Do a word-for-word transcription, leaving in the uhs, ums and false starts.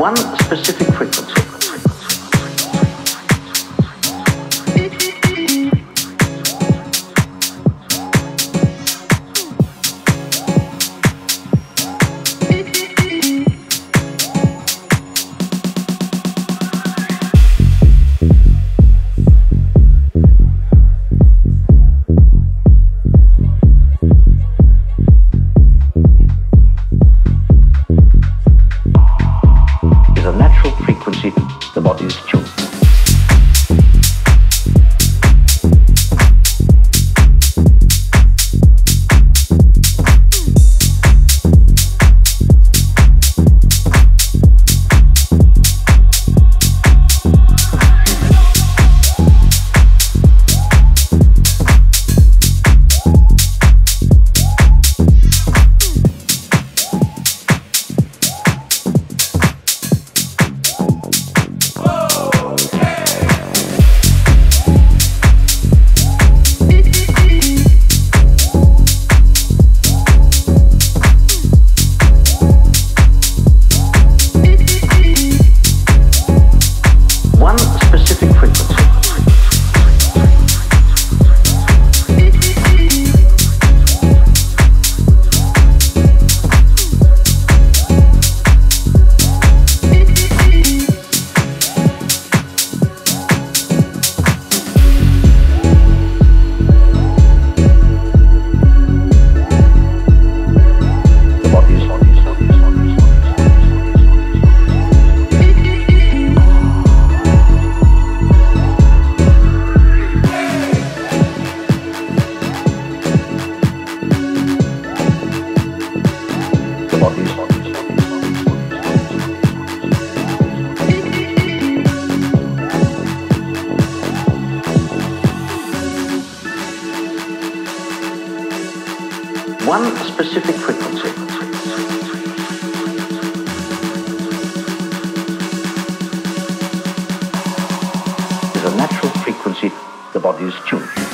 one specific frequency. One specific frequency. Is a natural frequency the body is tuned.